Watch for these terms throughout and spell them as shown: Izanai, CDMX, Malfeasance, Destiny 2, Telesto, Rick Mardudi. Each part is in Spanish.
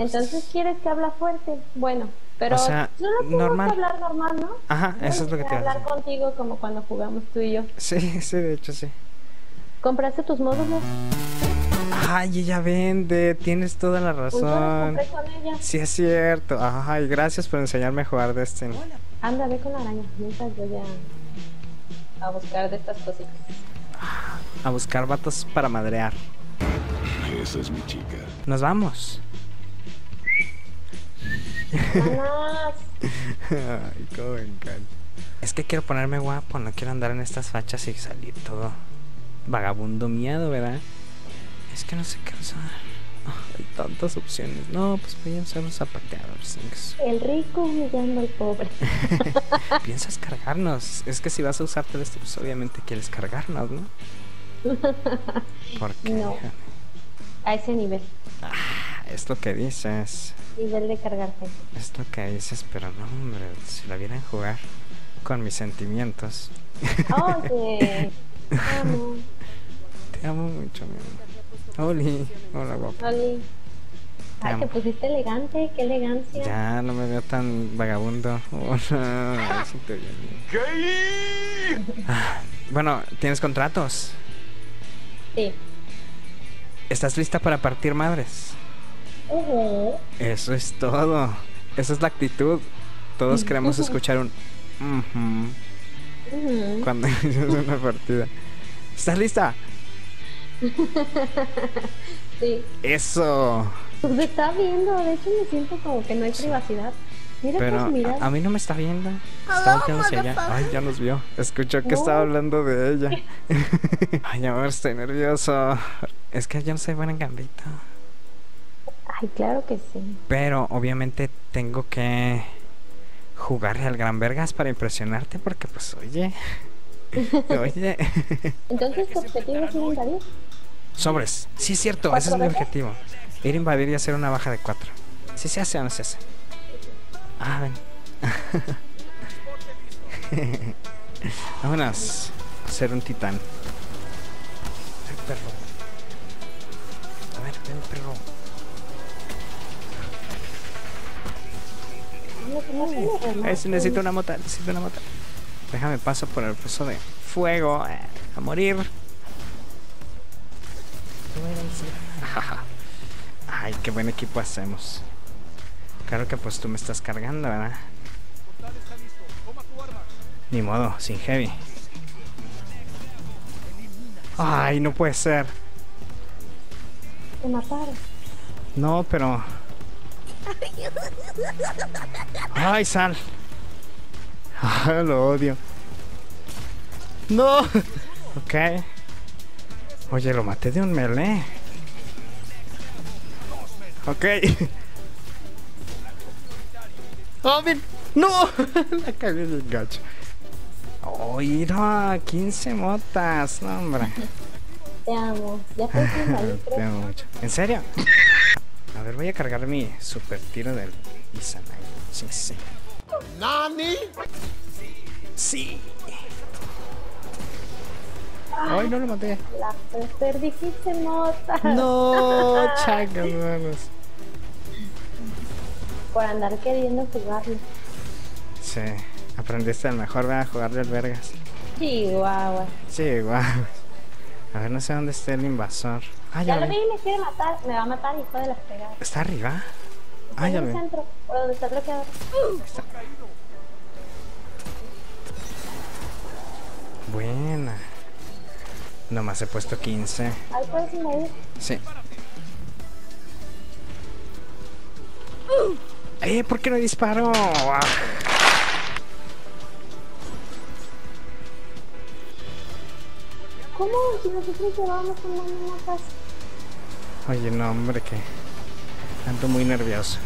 Entonces, ¿quieres que habla fuerte? Bueno, pero o sea, no normal. Hablar normal, ¿no? Ajá, no, eso es lo que te hablar hace. Contigo como cuando jugamos tú y yo. Sí, sí, de hecho, sí. ¿Compraste tus módulos? Ay, ella vende, tienes toda la razón. Pues yo los compré con ella. Sí, es cierto. Ay, gracias por enseñarme a jugar Destiny. Anda, ve con la araña, mientras voy a buscar de estas cositas. A buscar vatos para madrear. Esa es mi chica. Nos vamos. ¡Vamos! Ay, cómo me encanta. Es que quiero ponerme guapo, no quiero andar en estas fachas y salir todo vagabundo miado, ¿verdad? Es que no sé qué usar. Oh, hay tantas opciones. No, pues voy a usar los zapateadores. El rico humillando al pobre. ¿Piensas cargarnos? Es que si vas a usar Telesto, pues obviamente quieres cargarnos, ¿no? ¿Por qué? No. A ese nivel. Ah, es lo que dices. Nivel de cargarte. Es lo que dices, pero no, hombre. Si la vieran jugar con mis sentimientos. Oye, te amo. Te amo mucho, mi amor. Oli, hola guapa. Oli. Ay, te pusiste elegante, qué elegancia. Ya, no me veo tan vagabundo. Hola, eso te viene. Bueno, ¿tienes contratos? Sí. ¿Estás lista para partir madres? Eso es todo. Esa es la actitud. Todos queremos escuchar un cuando hicimos una partida. ¿Estás lista? Sí. Eso. Pues me está viendo, de hecho me siento como que no hay privacidad. Mira, pero pues, mira. A mí no me está viendo. Estaba hacia allá. Ay, ya nos vio. Escuchó que estaba hablando de ella. Ay, amor, estoy nervioso. Es que yo no soy buena en gambito. Ay, claro que sí. Pero obviamente tengo que jugarle al gran vergas para impresionarte, porque pues oye. Oye. Entonces tu objetivo es ir a invadir. Sobres, sí es cierto, ese es mi objetivo. Ir a invadir y hacer una baja de 4. Si se hace o no se hace. Ah, ven. Vámonos. Ser un titán. El perro. A ver, ven, perro. Necesito una mota, necesito una mota. Déjame paso por el peso de fuego. A morir. Ay, qué buen equipo hacemos. Claro que pues tú me estás cargando, ¿verdad? Ni modo, sin heavy. Ay, no puede ser. Te mataron. No, pero... Ay, sal. Ah, lo odio. No. Ok. Oye, lo maté de un melee. Ok. Oh, bien. No. La cagué del gacho. Oh, mira, 15 motas. No, hombre. Te amo. Ya te amo. Te amo mucho. ¿En serio? A ver, voy a cargar mi super tiro del Izanai. Sí, sí. ¿Nani? Sí. Ay, no lo maté. La perdiste, mota. No, chacas, manos. Por andar queriendo jugarlo. Sí, aprendiste al mejor, ¿verdad? Jugarle al vergas. Chihuahua. Chihuahua. A ver, no sé dónde está el invasor. Ay, ya lo vi, me quiere matar. Me va a matar, hijo de las pegadas. ¿Está arriba? Ah, ya vi. Centro, por donde está bloqueado. Está. Buena. Nomás he puesto 15. Ahí puedes invadir. Sí. ¿Por qué no disparo? ¿Cómo? Si nosotros llevamos con las motas. Oye, no, hombre, que... Ando muy nervioso.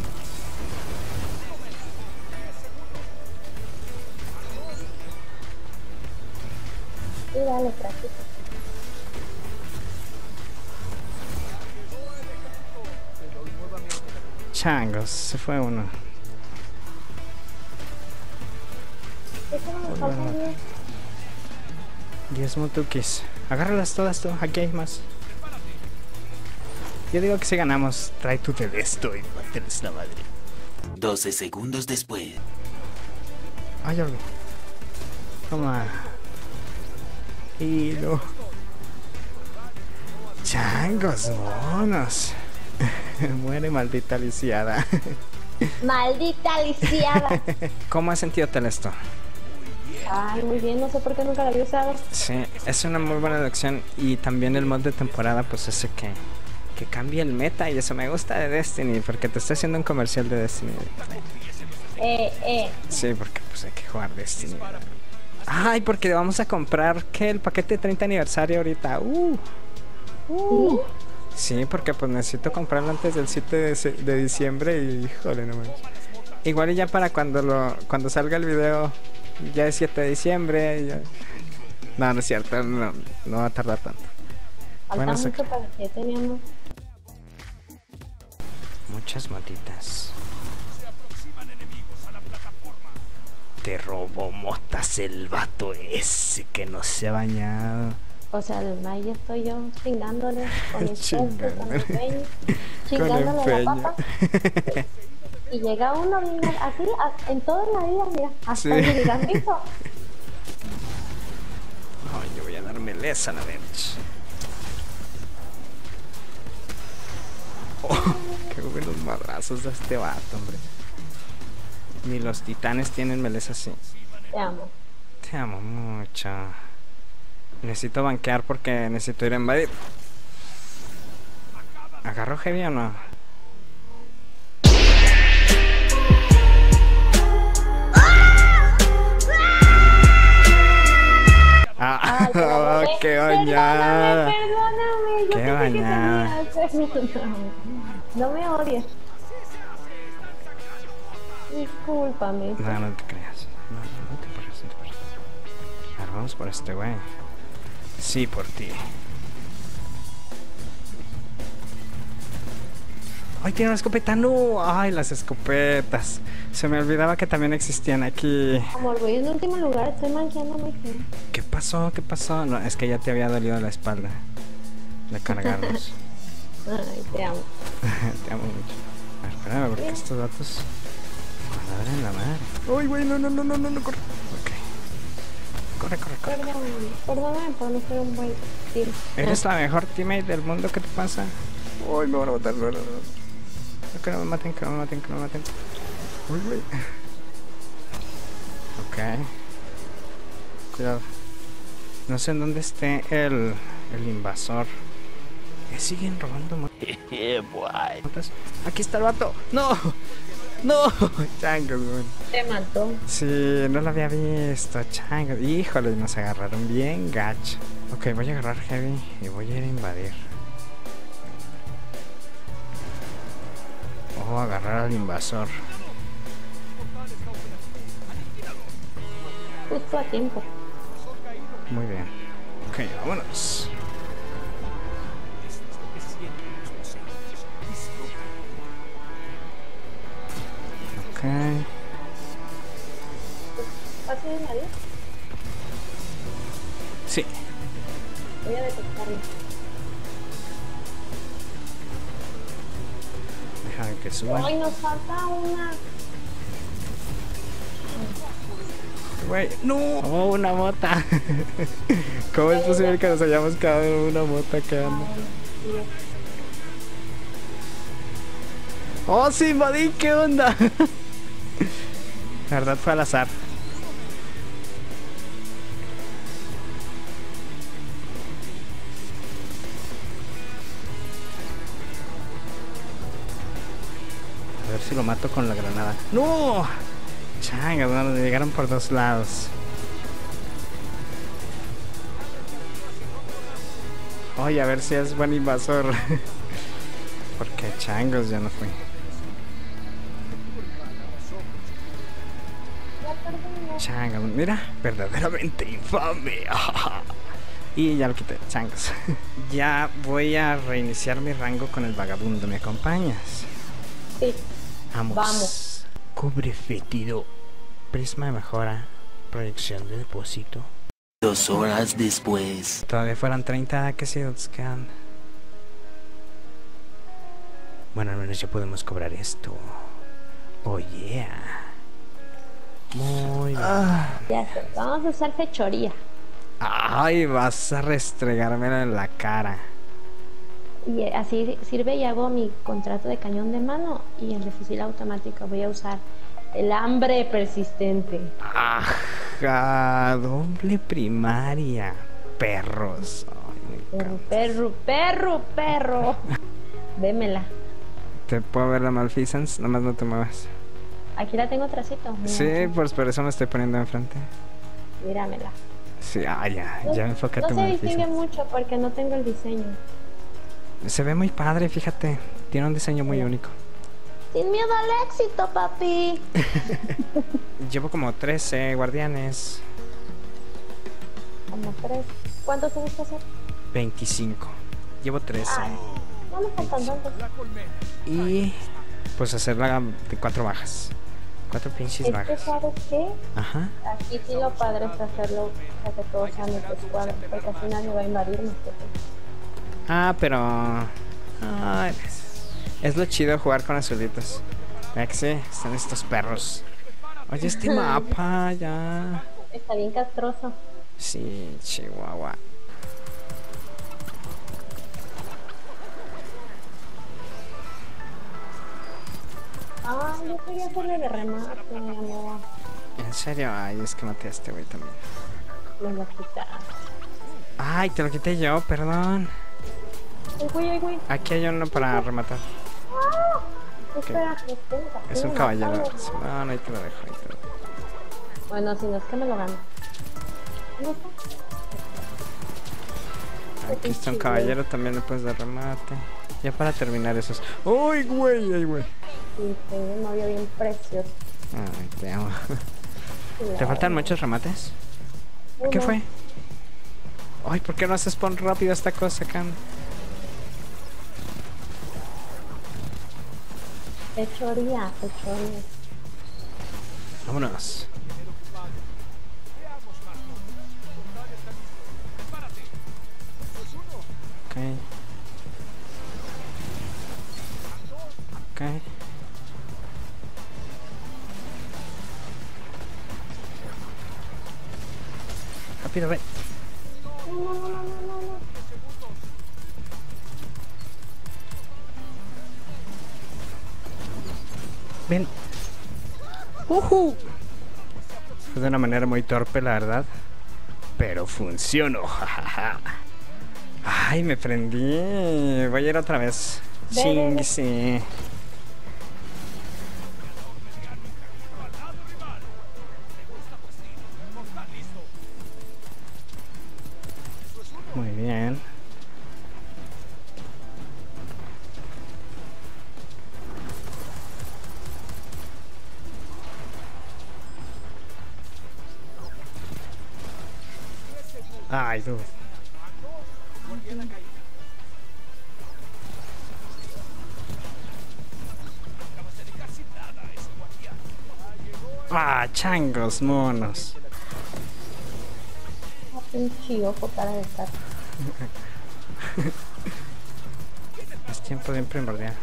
Y dale, practica. Changos, se fue uno. Eso me falta 10. 10 motukis. Agárralas todas tú, aquí hay más. Yo digo que si ganamos, trae tu Telesto y máteles la madre. 12 segundos después. Ay, algo. Toma. Hilo. Changos, monos. Muere, maldita lisiada. Maldita lisiada. ¿Cómo has sentido Telesto? Ay, muy bien, no sé por qué nunca la había usado. Sí, es una muy buena elección. Y también el mod de temporada, pues ese que cambia el meta. Y eso me gusta de Destiny, porque te está haciendo un comercial de Destiny. Sí, porque pues hay que jugar Destiny. Ay, porque vamos a comprar, ¿qué? El paquete de 30 aniversario ahorita. Sí, porque pues necesito comprarlo antes del 7 de diciembre. Y híjole, no manches. Igual y ya para cuando salga el video... Ya es 7 de diciembre. Ya... No, no es cierto, no va a tardar tanto. Falta mucho para que teníamos. Muchas motitas. Se aproximan enemigos a la plataforma. Te robo motas el vato ese que no se ha bañado. O sea, el mayo estoy yo chingándole con el peño. Chingándole la papa. Y llega uno, mira, así, en toda la vida, mira, hasta el gambito. Ay, yo voy a darme lesa a la verge. Oh, qué buenos madrazos de este vato, hombre. Ni los titanes tienen meleza así. Te amo. Te amo mucho. Necesito banquear porque necesito ir a invadir. ¿Agarró heavy o no? Ah, qué bañada. Perdóname, qué bañada. No me odies. Discúlpame. No, no te creas. No te pares, no te pares. Ahora vamos por este güey. Sí, por ti. ¡Ay, tiene una escopeta! ¡No! ¡Ay, las escopetas! Se me olvidaba que también existían aquí. Amor, voy en último lugar, estoy manqueándome. ¿Qué pasó? ¿Qué pasó? No, es que ya te había dolido la espalda de cargarlos. Ay, te amo. Te amo mucho. A ver, espérame, porque estos datos... Cuando abren la madre. ¡Ay, güey! No, corre. Ok. Corre. Perdóname por no ser un buen tiro. Eres la mejor teammate del mundo, ¿qué te pasa? ¡Ay, me van a botar! Que no me maten, que no me maten. Uy, güey. Ok. Cuidado. No sé en dónde esté el invasor. Me siguen robando motas. Aquí está el vato. No. Changos, güey. Te mató. Sí, no lo había visto. Changos. Híjole, nos agarraron bien gacho. Ok, voy a agarrar heavy y voy a ir a invadir. Ojo, agarrar al invasor. Justo a tiempo. Muy bien. Ok, vámonos. Ok. ¿Pase de nadie? Sí. Voy a detectarlo. Que suba. Ay, nos falta una. Güey, no. Oh, una mota. ¿Cómo es posible que nos hayamos quedado una mota quedando? Oh, sí, Badín, ¿qué onda? La verdad fue al azar. A ver si lo mato con la granada. ¡No! Changas, no, le llegaron por dos lados. Oye, a ver si es buen invasor. Porque changos, ya no fui. Changas, mira, verdaderamente infame. Y ya lo quité, changos. Ya voy a reiniciar mi rango con el vagabundo. ¿Me acompañas? Sí. Vamos. Cobre fétido. Prisma de mejora. Proyección de depósito. 2 horas después. Todavía fueron 30 ataques y nos quedan. Bueno, al menos ya podemos cobrar esto. Oh yeah. Muy bien. Ya sé, vamos a usar fechoría. Ay, vas a restregármela en la cara. Y así sirve, y hago mi contrato de cañón de mano y el de fusil automático. Voy a usar el hambre persistente. Ajá, doble primaria. Perros. Ay, perro. Démela. ¿Te puedo ver la Malfeasance? Nada más no te muevas. Aquí la tengo trasito. Sí, por eso me estoy poniendo enfrente. Míramela. Sí, ya enfócate. No se distingue mucho porque no tengo el diseño. Se ve muy padre, fíjate. Tiene un diseño muy único. Sin miedo al éxito, papi. Llevo como 13 guardianes. Como 3. ¿Cuántos te gusta hacer? 25. Llevo 13. Ay, no me faltan tantos. Y pues hacerla de 4 bajas. 4 pinches bajas. ¿Es que sabes qué? Ajá. Aquí sí lo padre es hacerlo para que todos sean de tu cuadro, porque así nadie va a invadir más que tú. Ah, pero... ah, es lo chido jugar con azulitos. Mira que sí, están estos perros. Oye, este mapa ya... está bien castroso. Sí, chihuahua. Ah, yo quería hacerle de remate, mi amor. ¿En serio? Ay, es que maté a este güey también. Me lo quitaron. Ay, te lo quité yo, perdón. Aquí hay uno para rematar. Okay. Es un caballero. No, ahí te lo dejo. Bueno, si no es que me lo gano. Aquí está un caballero, también le puedes dar remate. Ya para terminar esos. ¡Uy, güey! ¡Ay, güey! Sí, tengo un novio bien precioso. Ay, te amo. ¿Te faltan muchos remates? ¿Qué fue? Ay, ¿por qué no haces spawn rápido esta cosa, Cam? Fechoría, fechoría. Vámonos. Ok. Rápido, ve. No. Ven. Fue de una manera muy torpe, la verdad. Pero funcionó. Ay, me prendí. Voy a ir otra vez. Ching, sí. Muy bien. Ay, dude. Ah, changos, monos. Un chiojo para estar. Es tiempo de primordial.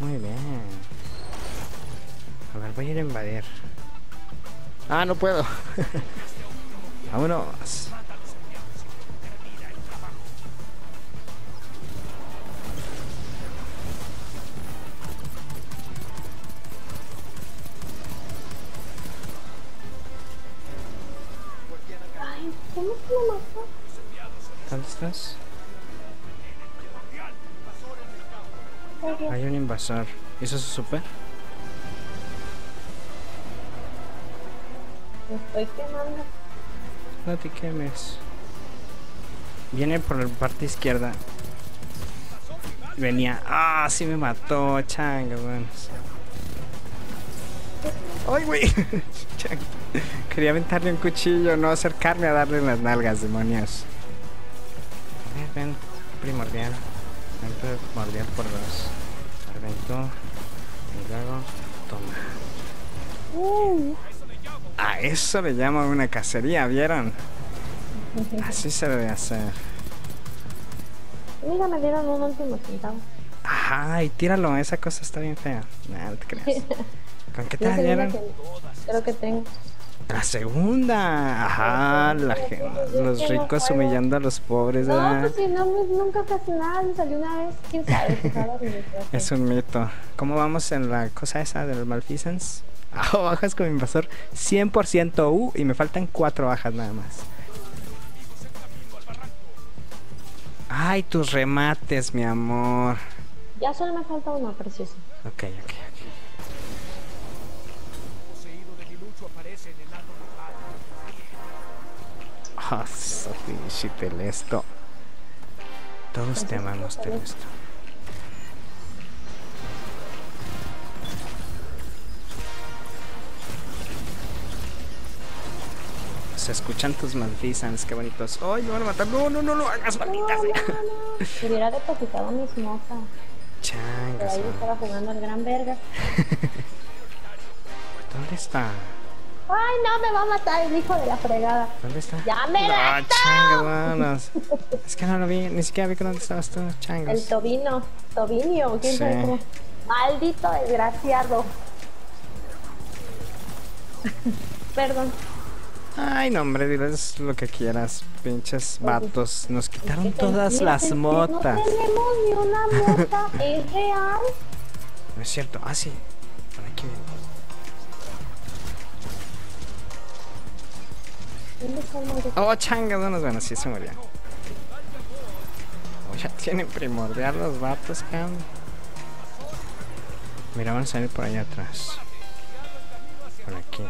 Muy bien. A ver, voy a ir a invadir. Ah, no puedo. Vámonos. Ay, ¿cómo se lo mató? ¿Dónde estás? Hay un invasor. ¿Eso es súper? Me estoy quemando. No te quemes. Viene por la parte izquierda. Venía. ¡Ah! Sí me mató. Changa, bueno. ¡Ay, güey! Quería aventarle un cuchillo, no acercarme a darle en las nalgas, demonios. Ven, primordial. Siempre mordiar por dos. Arventó. Y luego, toma. A eso le llaman una cacería, ¿vieron? Así se debe hacer. Mira, me dieron un último centavo. Ajá, y tíralo, esa cosa está bien fea. Nah, no te creas. ¿Con qué te dieron? Creo que tengo. La segunda, ajá, la gente, los ricos humillando a los pobres. No, pues si no, nunca pasó nada, me salió una vez, quién sabe. Es un mito. ¿Cómo vamos en la cosa esa del Malfeasance? Ah, bajas con invasor 100% y me faltan 4 bajas nada más. Ay, tus remates, mi amor. Ya solo me falta uno, precioso. Ok, ok. Oh, sí, Telesto. Todos te amamos, Telesto. Se escuchan tus Malfeasance, qué bonitos. ¡Ay, me van a matar! ¡No, no, no! ¡No hagas malitas! No. Hubiera depositado mis mozas. Changas. Ahí estaba jugando al gran verga. ¿Dónde está? Ay, no, me va a matar el hijo de la fregada. ¿Dónde está? ¡Ya me la está! Es que no lo vi, ni siquiera vi que dónde estabas tú, changos. El Tobino, Tobinio, ¿quién sabe cómo? Maldito desgraciado. Perdón. Ay, no, hombre, diles lo que quieras, pinches vatos. Nos quitaron todas las motas. No tenemos ni una mota, es real. No es cierto, ah, sí. Por aquí viene. Oh, changas, no nos van así, se murió. Oh, ya tienen primordial los vatos, cabrón. Mira, van a salir por allá atrás. Por aquí.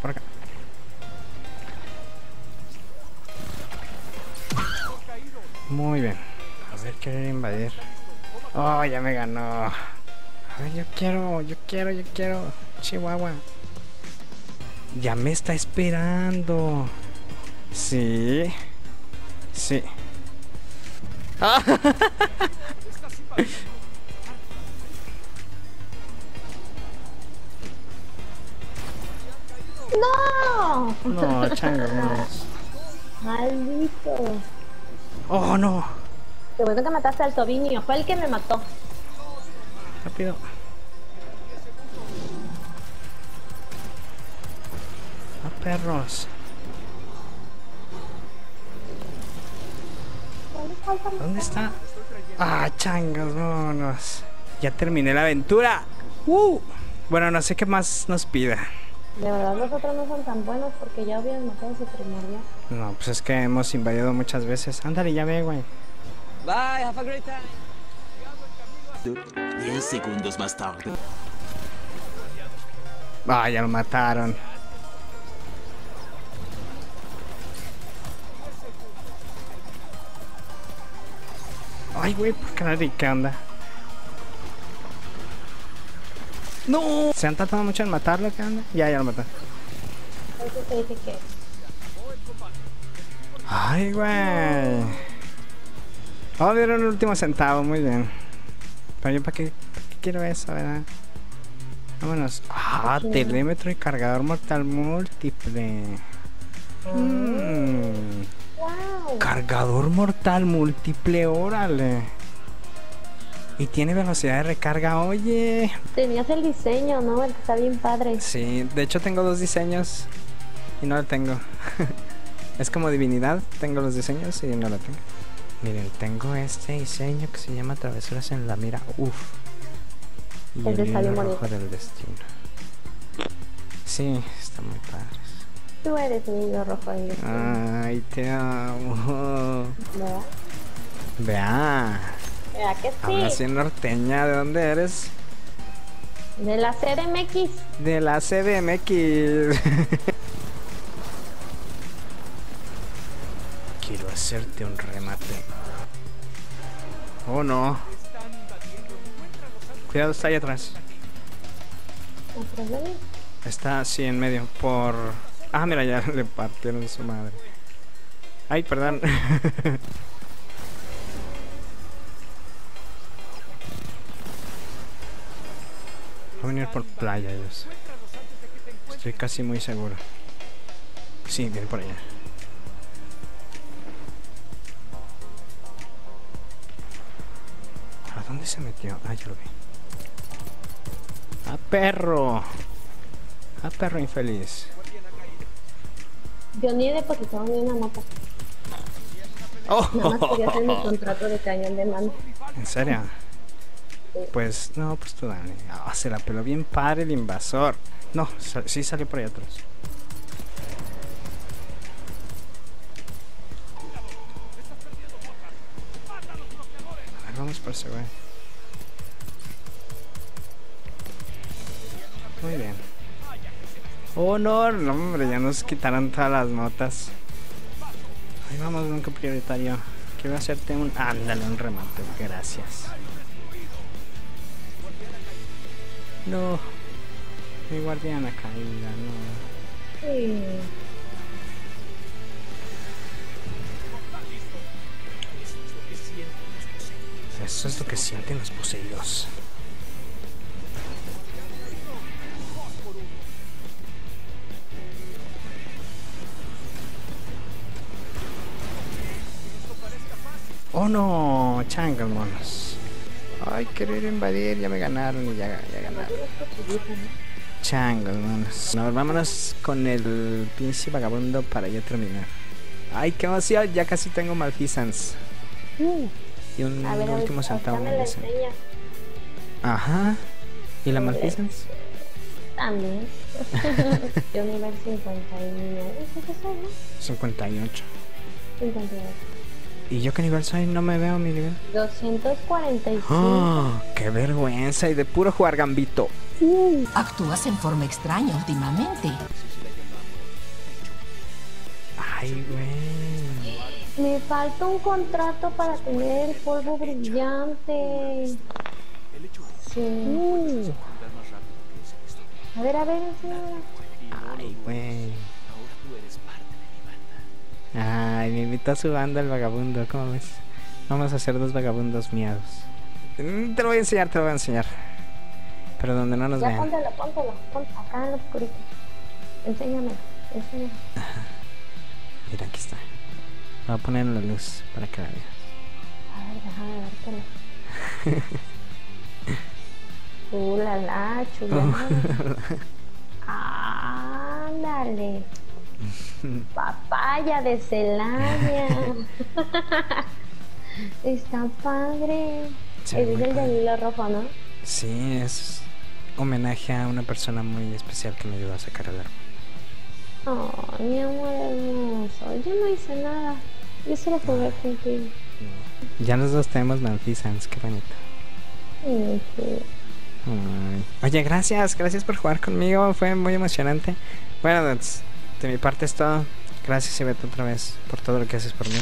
Por acá. Muy bien. A ver, quiero invadir. Oh, ya me ganó. A ver, yo quiero. Chihuahua. Ya me está esperando. Sí. Sí. ¡Ah! ¡No! No, chango, no. Maldito. ¡Oh, no! Te voy a que mataste al Tobinio. Fue el que me mató. Rápido. Perros. ¿Dónde está? Ah, changas, vámonos. Ya terminé la aventura. Bueno, no sé qué más nos pida. De verdad, los otros no son tan buenos porque ya habían matado su primordial. No, pues es que hemos invadido muchas veces. Ándale, ya ve, güey. Bye, have a great time. 10 segundos más tarde. Ah, ya lo mataron. Ay, güey, por qué anda. No. Se han tratado mucho en matarlo, ¿qué anda? Ya lo mataron. Ay, güey. Oh, dieron el último centavo, muy bien. Pero yo, ¿para qué quiero eso, verdad? Vámonos. Ah, telémetro y cargador mortal múltiple. Wow. Cargador mortal múltiple, órale. Y tiene velocidad de recarga, oye. Tenías el diseño, ¿no? El que está bien padre. Sí, de hecho tengo 2 diseños y no lo tengo. Es como divinidad, tengo los diseños y no lo tengo. Miren, tengo este diseño que se llama Travesuras en la Mira. Uff. Y el rojo del destino. Sí, está muy padre. Tú eres mi niño rojo ahí. Ay, te amo. Vea. Vea que sí. Ahora sí, norteña, ¿de dónde eres? De la CDMX. De la CDMX. Quiero hacerte un remate. Oh, no. Cuidado, está ahí atrás. ¿Atrás de mí? Está así en medio, por... Ah, mira, ya le partieron su madre. Ay, perdón. Va a venir por playa ellos. Estoy casi muy seguro. Sí, viene por allá. ¿A dónde se metió? Ah, yo lo vi. ¡Ah, perro! ¡Ah, perro infeliz! Yo ni he depositado ni una moto. Oh. Nada más quería hacer mi contrato de cañón de mano. ¿En serio? Sí. Pues no, pues tú dale. Oh, se la peló bien padre el invasor. No, sí salió por ahí atrás. A ver, vamos por ese güey. Muy bien. Oh no, no, hombre, ya nos quitaron todas las notas. Ahí vamos, nunca prioritario. Quiero hacerte un... Ándale, un remate, gracias. No. Mi guardiana caída, no. Sí. Eso es lo que sienten los poseídos. Oh no, changas monos. Ay, querer invadir, ya me ganaron y ya ganaron. Changas monos. No, vámonos con el pinche vagabundo para ya terminar. Ay, qué emoción, ya casi tengo Malfeasance. Y un ver, último centavo. Ajá. ¿Y la Malfeasance? También. Yo me iba al 59. ¿Es 58? 58. ¿Y yo qué nivel soy? No me veo mi nivel. 245. ¡Oh, qué vergüenza! Y de puro jugar gambito. Actúas en forma extraña últimamente. Ay, güey. Me falta un contrato para tener el polvo brillante. Sí. A ver, señora. Ay, güey. Ay, me invitó a su banda el vagabundo, ¿cómo ves? Vamos a hacer dos vagabundos miados. Te lo voy a enseñar, te lo voy a enseñar. Pero donde no nos vean. Póntelo, acá en lo oscurito. Enséñame. Mira, aquí está. Voy a poner la luz para que la veas. A ver, déjame vértelo. La chulada. Ándale. Papaya de Celaya. Está padre. Sí, es el del hilo rojo, ¿no? Sí, es homenaje a una persona muy especial que me ayudó a sacar el árbol. Oh, mi amor hermoso. Yo no hice nada. Yo solo jugué contigo. Ya los dos tenemos Malfeasance, qué bonito. Sí. Oye, gracias por jugar conmigo. Fue muy emocionante. Bueno, de mi parte es todo. Gracias, Ibeto, otra vez por todo lo que haces por mí.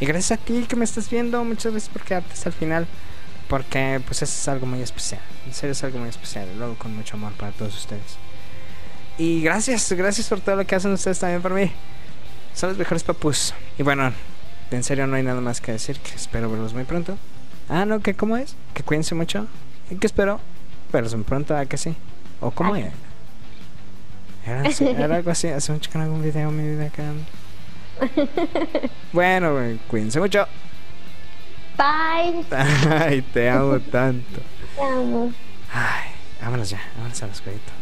Y gracias a ti que me estás viendo. Muchas gracias por quedarte hasta el final. Porque pues eso es algo muy especial. En serio es algo muy especial. Lo hago con mucho amor para todos ustedes. Y gracias por todo lo que hacen ustedes también por mí. Son los mejores papús. Y bueno, en serio no hay nada más que decir. Que espero verlos muy pronto. Ah, no, que cómo es. Que cuídense mucho. Y que espero verlos muy pronto. ¿A que sí? ¿O cómo es? Era algo así, hace mucho que no hago un video en mi vida acá. Bueno, cuídense mucho. Bye. Ay, te amo tanto. Te amo. Ay, vámonos ya, vámonos al oscurito.